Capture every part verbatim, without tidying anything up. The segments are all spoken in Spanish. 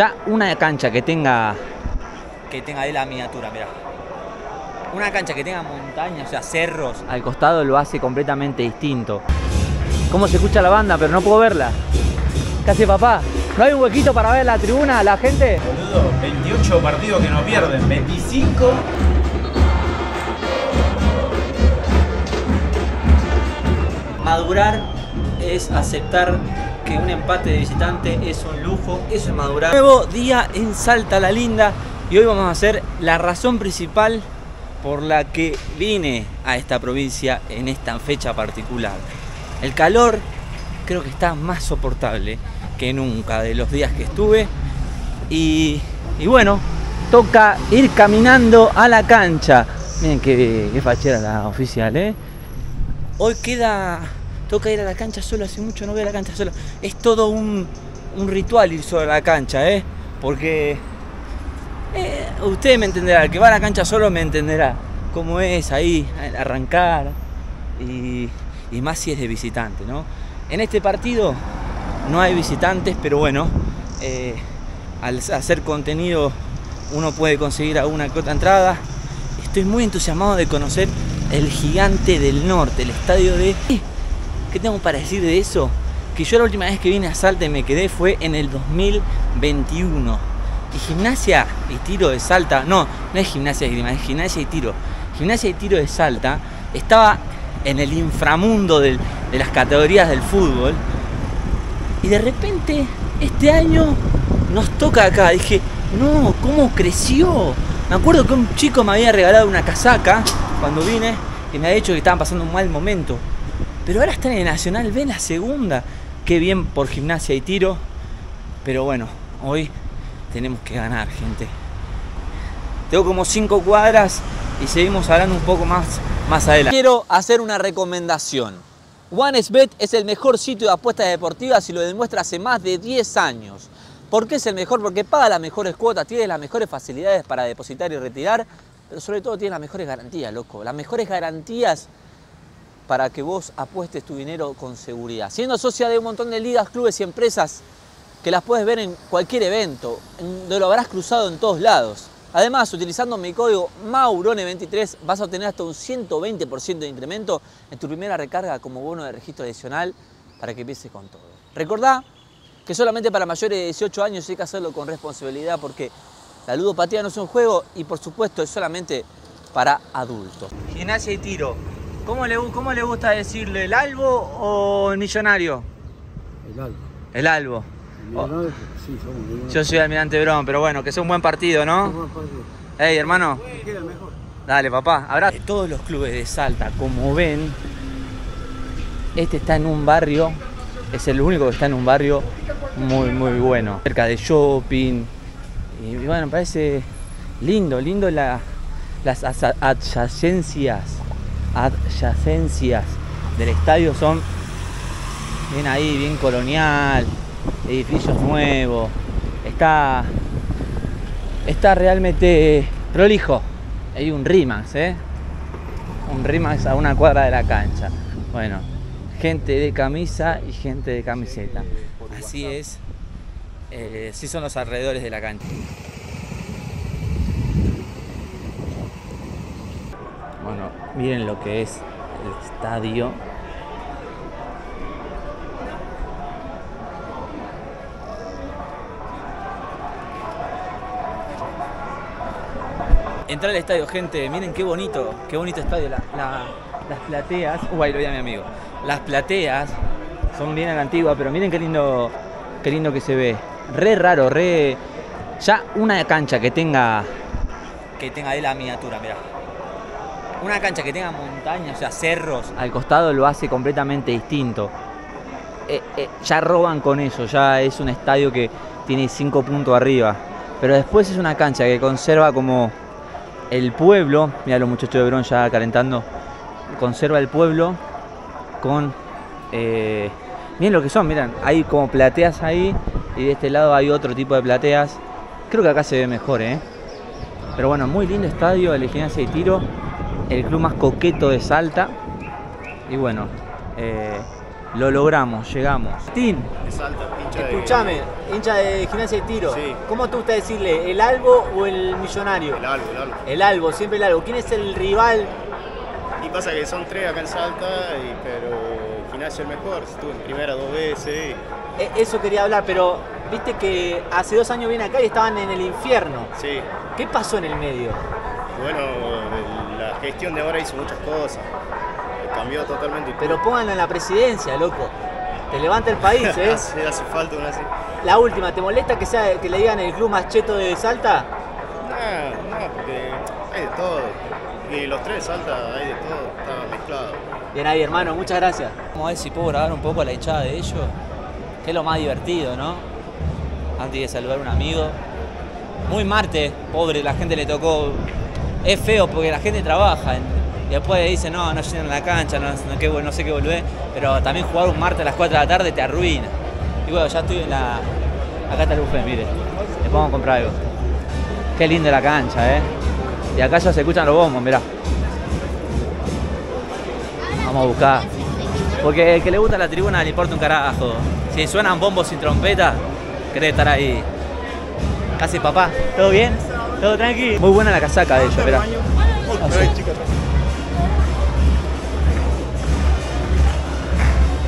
Ya una cancha que tenga... Que tenga de la miniatura, mirá. Una cancha que tenga montañas, o sea, cerros. Al costado lo hace completamente distinto. ¿Cómo se escucha la banda? Pero no puedo verla. ¿Qué hace, papá? ¿No hay un huequito para ver la tribuna, la gente? Boludo, veintiocho partidos que no pierden. veinticinco... Madurar es aceptar que un empate de visitante es un lujo, eso es madurar. Nuevo día en Salta la Linda y hoy vamos a hacer la razón principal por la que vine a esta provincia en esta fecha particular. El calor creo que está más soportable que nunca de los días que estuve y, y bueno, toca ir caminando a la cancha. Miren qué, qué fachera la oficial, ¿eh? Hoy queda... Toca ir a la cancha sola, hace mucho no voy a la cancha sola. Es todo un, un ritual ir solo a la cancha, ¿eh? Porque... Eh, usted me entenderá, el que va a la cancha solo me entenderá cómo es ahí, arrancar. Y, y más si es de visitante, ¿no? En este partido no hay visitantes, pero bueno, eh, al hacer contenido uno puede conseguir alguna que otra entrada. Estoy muy entusiasmado de conocer el gigante del norte, el estadio de... ¿Qué tengo para decir de eso? Que yo la última vez que vine a Salta y me quedé fue en el dos mil veintiuno. Y Gimnasia y Tiro de Salta... No, no es Gimnasia y Grima, es Gimnasia y Tiro. Gimnasia y Tiro de Salta estaba en el inframundo del, de las categorías del fútbol. Y de repente, este año nos toca acá. Dije, no, ¿cómo creció? Me acuerdo que un chico me había regalado una casaca cuando vine y me había dicho que estaban pasando un mal momento. Pero ahora están en Nacional B, la segunda. Qué bien por Gimnasia y Tiro. Pero bueno, hoy tenemos que ganar, gente. Tengo como cinco cuadras y seguimos hablando un poco más, más adelante. Quiero hacer una recomendación. OneSbet es el mejor sitio de apuestas deportivas y lo demuestra hace más de diez años. ¿Por qué es el mejor? Porque paga las mejores cuotas, tiene las mejores facilidades para depositar y retirar, pero sobre todo tiene las mejores garantías, loco. Las mejores garantías para que vos apuestes tu dinero con seguridad. Siendo socia de un montón de ligas, clubes y empresas que las puedes ver en cualquier evento, donde lo habrás cruzado en todos lados. Además, utilizando mi código MAURONE veintitrés vas a obtener hasta un ciento veinte por ciento de incremento en tu primera recarga como bono de registro adicional para que empieces con todo. Recordá que solamente para mayores de dieciocho años hay que hacerlo con responsabilidad porque la ludopatía no es un juego y por supuesto es solamente para adultos. Gimnasia y Tiro. ¿Cómo le, ¿Cómo le gusta decirle? ¿El Albo o el Millonario? El Albo. El Albo. El millonario, oh. Sí, somos millonarios. Yo soy Almirante Brown, pero bueno, que sea un buen partido, ¿no? Un buen partido. Ey, hermano. Queda mejor. Dale, papá. Habrá... Todos los clubes de Salta, como ven, este está en un barrio, es el único que está en un barrio muy, muy bueno. Cerca de shopping. Y bueno, parece lindo, lindo la, las adyacencias. adyacencias del estadio son bien ahí, bien colonial, edificios nuevos, está está realmente prolijo. Hay un Rimax, ¿eh? Un Rimax a una cuadra de la cancha. Bueno, gente de camisa y gente de camiseta, así es, eh, así son los alrededores de la cancha. Bueno, miren lo que es el estadio. Entrar al estadio, gente, miren qué bonito, qué bonito estadio. La, la, las plateas, uy, ahí lo vi a mi amigo. Las plateas son bien a la antigua, pero miren qué lindo, qué lindo que se ve. Re raro, re... Ya una cancha que tenga... Que tenga de la miniatura, mirá. Una cancha que tenga montañas, o sea, cerros. Al costado lo hace completamente distinto. Eh, eh, ya roban con eso, ya es un estadio que tiene cinco puntos arriba. Pero después es una cancha que conserva como el pueblo. Mirá los muchachos de Bron ya calentando. Conserva el pueblo con... Eh, miren lo que son, miren. Hay como plateas ahí y de este lado hay otro tipo de plateas. Creo que acá se ve mejor, ¿eh? Pero bueno, muy lindo estadio, el Gimnasia y Tiro. El club más coqueto de Salta. Y bueno, eh, Lo logramos, llegamos. Tin. De Salta, hincha de... Escuchame, hincha de Gimnasia y Tiro. Sí. ¿Cómo te gusta decirle, el Albo o el Millonario? El Albo, el Albo. El Albo, siempre el Albo. ¿Quién es el rival? Y pasa que son tres acá en Salta, y, pero Gimnasia es el mejor. Estuve en primera dos veces. Y... E eso quería hablar, pero viste que hace dos años viene acá y estaban en el infierno. Sí. ¿Qué pasó en el medio? Bueno, la gestión de ahora hizo muchas cosas. Cambió totalmente. Pero pónganla en la presidencia, loco. Te levanta el país, ¿eh? hace, hace falta una así. La última, ¿te molesta que sea que le digan el club más cheto de Salta? No, no, porque hay de todo. Y los tres de Salta hay de todo, está mezclado. Bien ahí, hermano, muchas gracias. Vamos a ver si puedo grabar un poco a la hinchada de ellos, que es lo más divertido, ¿no? Antes de saludar a un amigo. Muy martes, pobre, la gente le tocó. Es feo porque la gente trabaja. En... Y después dicen, no, no llenan la cancha, no, no, qué, no sé qué volvé, pero también jugar un martes a las cuatro de la tarde te arruina. Y bueno, ya estoy en la... Acá está el buffet, mire. Le podemos comprar algo. Qué linda la cancha, ¿eh? Y acá ya se escuchan los bombos, mirá. Vamos a buscar. Porque el que le gusta la tribuna le importa un carajo. Si suenan bombos sin trompeta, querés estar ahí. Casi papá. ¿Todo bien? ¿Todo tranqui? Muy buena la casaca de ellos, mirá. Así.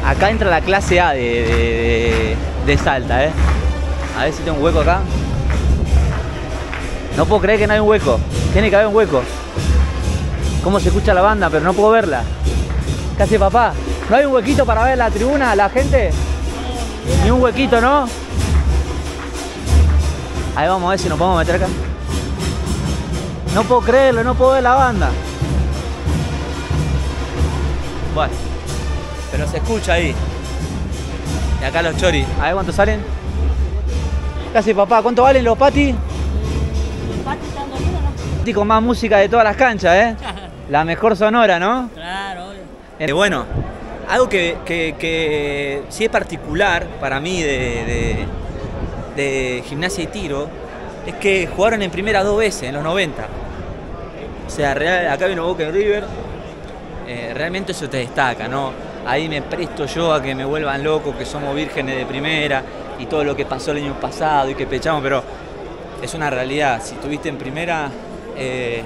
Acá entra la clase A de, de, de Salta, ¿eh? A ver si tengo un hueco acá. No puedo creer que no hay un hueco. Tiene que haber un hueco. Cómo se escucha la banda, pero no puedo verla. ¿Qué hace papá? ¿No hay un huequito para ver la tribuna, la gente? Ni un huequito, ¿no? Ahí vamos a ver si nos podemos meter acá. No puedo creerlo, no puedo ver la banda. Bueno. Pero se escucha ahí. Y acá los choris. A ver cuánto salen. Casi papá, ¿cuánto valen los patis? Los patis están doliendo, ¿no? Con más música de todas las canchas, ¿eh? La mejor sonora, ¿no? Claro, obvio. Bueno, algo que, que, que sí es particular para mí de, de, de Gimnasia y Tiro es que jugaron en primera dos veces, en los noventa. O sea, real, acá vino Boca y River. Eh, realmente eso te destaca, ¿no? Ahí me presto yo a que me vuelvan loco, que somos vírgenes de primera y todo lo que pasó el año pasado y que pechamos, pero es una realidad. Si estuviste en primera, eh,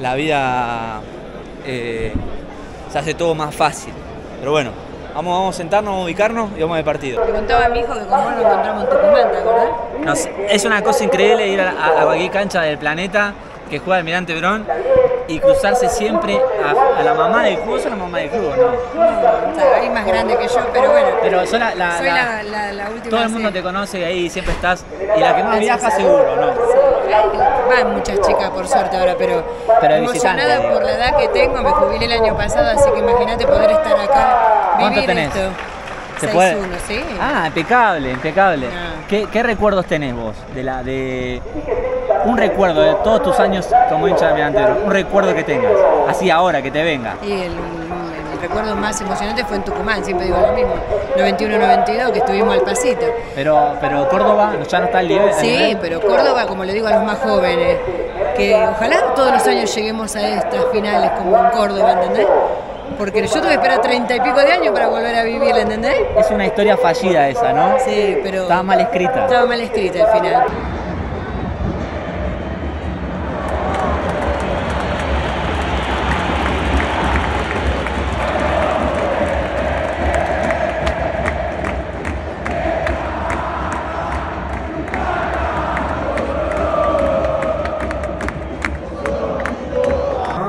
la vida eh, se hace todo más fácil. Pero bueno, vamos, vamos a sentarnos, vamos a ubicarnos y vamos al partido. Te contaba a mi hijo que con vos nos encontramos en Tucumán, ¿te acordás? No, es una cosa increíble ir a, a, a cualquier cancha del planeta que juega Almirante Brown y cruzarse siempre a, a la mamá del club. ¿Sos la mamá del club o no? No, o sea, ahí más grande que yo, pero bueno. Pero soy la, la, soy la, la, la, la última. Todo el mundo te conoce y ahí siempre estás. Y la que más viaja seguro, ¿no? Sí, van muchas chicas por suerte ahora, pero, pero emocionada por la edad que tengo, me jubilé el año pasado, así que imagínate poder estar acá, vivir ¿Cuánto tenés? Esto. ¿Se puede? ¿Sí? Ah, impecable, impecable. No. ¿Qué, ¿Qué recuerdos tenés vos de la de un recuerdo de todos tus años como hincha de Almirante? Un recuerdo que tengas, así ahora que te venga. Y el, el, el recuerdo más emocionante fue en Tucumán, siempre digo lo mismo, noventa y uno noventa y dos, que estuvimos al pasito. Pero, pero Córdoba ya no está al nivel. Sí, al nivel. Pero Córdoba, como le digo a los más jóvenes, que ojalá todos los años lleguemos a estas finales como en Córdoba, ¿entendés? Porque yo tuve que esperar treinta y pico de años para volver a vivirla, ¿entendés? Es una historia fallida esa, ¿no? Sí, pero... Estaba mal escrita. Estaba mal escrita al final.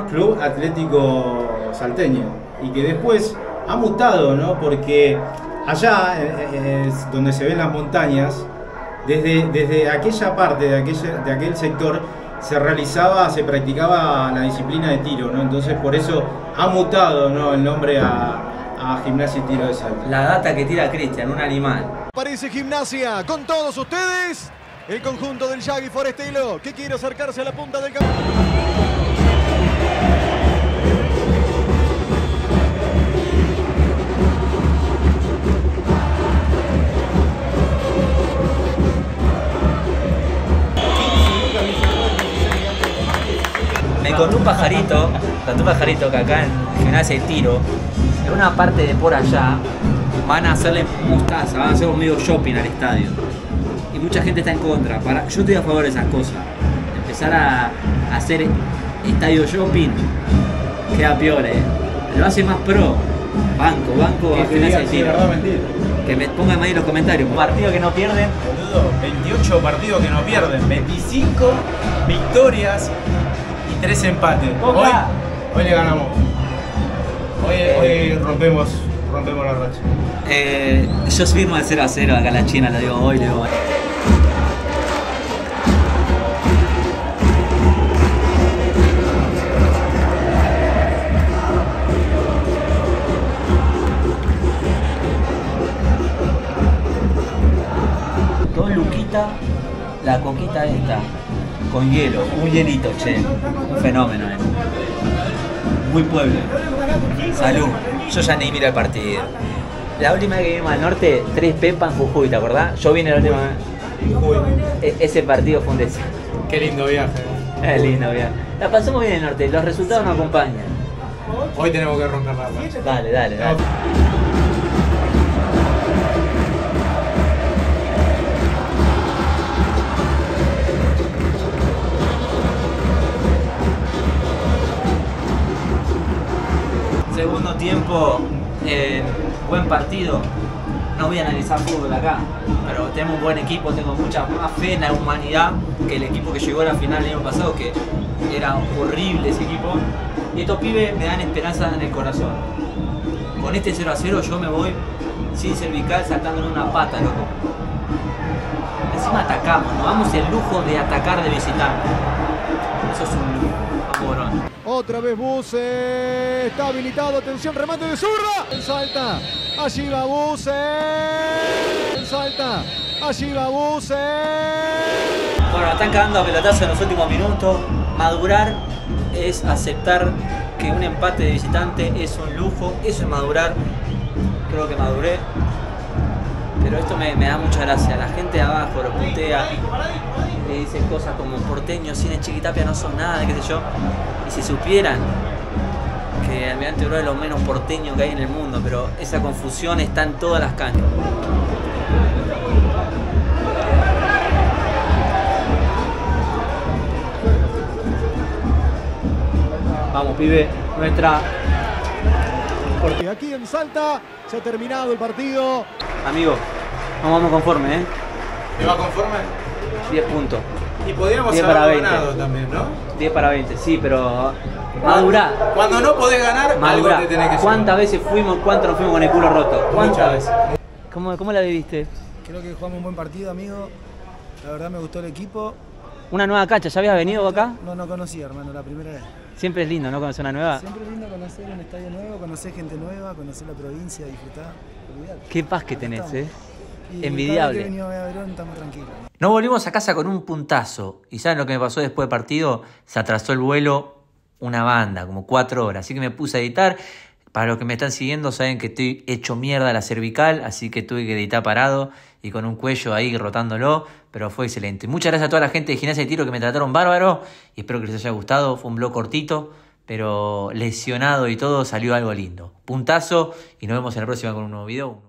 Club Atlético Salteño, y que después ha mutado, ¿no? Porque allá es donde se ven las montañas, desde, desde aquella parte de aquel, de aquel sector se realizaba, se practicaba la disciplina de tiro, ¿no? Entonces por eso ha mutado, ¿no?, el nombre a, a Gimnasia y Tiro de Salta. La data que tira Cristian, un animal. Parece Gimnasia con todos ustedes, el conjunto del Yagi Forestelo que quiere acercarse a la punta del campo. Con un pajarito, con un pajarito que acá en Gimnasia y Tiro, en una parte de por allá, van a hacerle mostaza, van a hacer un medio shopping al estadio. Y mucha gente está en contra. Para, yo estoy a favor de esas cosas. Empezar a, a hacer estadio shopping queda piola, eh. Lo hace más pro. Banco, banco, a Gimnasia y Tiro. Que me pongan ahí en los comentarios. Partido que no pierden. Boludo, veintiocho partidos que no pierden. veinticinco victorias y tres empates. Hoy, hoy le ganamos. Hoy, eh, hoy rompemos, rompemos la racha. Eh, yo firmo de cero a cero acá en la China, lo digo hoy, le digo hoy. La coquita esta, con hielo, un hielito, che, un fenómeno, eh. Muy pueblo. Salud. Yo ya ni miro el partido. La última vez que vinimos al norte, tres pepas en Jujuy, ¿te acordás? Yo vine la última vez. Jujuy. E ese partido fue un desastre. Qué lindo viaje. Qué lindo viaje. La pasamos bien en el norte, los resultados nos acompañan. Hoy tenemos que romper la racha. Dale, dale, dale. No. Segundo tiempo, eh, buen partido. No voy a analizar fútbol acá, pero tenemos un buen equipo, tengo mucha más fe en la humanidad que el equipo que llegó a la final el año pasado, que era horrible ese equipo. Y estos pibes me dan esperanza en el corazón. Con este cero a cero yo me voy sin cervical, saltando en una pata, loco. Encima atacamos, nos damos el lujo de atacar de visitante. Eso es un lujo. Otra vez Buse, está habilitado, atención, remate de zurda. Salta, allí va Buse. Salta, allí va Buse. Bueno, están cagando a pelotazo en los últimos minutos. Madurar es aceptar que un empate de visitante es un lujo, eso es madurar. Creo que maduré. Pero esto me, me da mucha gracia. La gente de abajo lo putea, le dicen cosas como porteños, cine, Chiquitapia no son nada, qué sé yo. Y si supieran que Almirante Brown es lo menos porteño que hay en el mundo, pero esa confusión está en todas las canchas. Vamos, pibe, nuestra. Porque aquí en Salta se ha terminado el partido. Amigo, no vamos conforme, ¿eh? ¿Te va conforme? diez puntos. Y podríamos haber ganado también, ¿no? diez para veinte, sí, pero madurá. Cuando no podés ganar, madurá. Algo te tenés que ¿Cuántas sumar? veces fuimos, cuántas nos fuimos con el culo roto? ¿Cuántas veces? ¿Cómo, ¿Cómo la viviste? Creo que jugamos un buen partido, amigo. La verdad me gustó el equipo. Una nueva cancha, ¿ya habías venido acá? No, no conocía, hermano, la primera vez. Siempre es lindo, ¿no? Conocer una nueva. Siempre es lindo conocer un estadio nuevo, conocer gente nueva, conocer la provincia, disfrutar. Olvidate. Qué paz que acá tenés, estamos. ¿eh? Y envidiable. Que a Verón, estamos tranquilos. Nos volvimos a casa con un puntazo. ¿Y saben lo que me pasó después del partido? Se atrasó el vuelo una banda, como cuatro horas. Así que me puse a editar. Para los que me están siguiendo saben que estoy hecho mierda a la cervical, así que tuve que editar parado y con un cuello ahí rotándolo, pero fue excelente. Muchas gracias a toda la gente de Gimnasia y Tiro que me trataron bárbaro y espero que les haya gustado. Fue un blog cortito, pero lesionado y todo, salió algo lindo. Puntazo y nos vemos en la próxima con un nuevo video.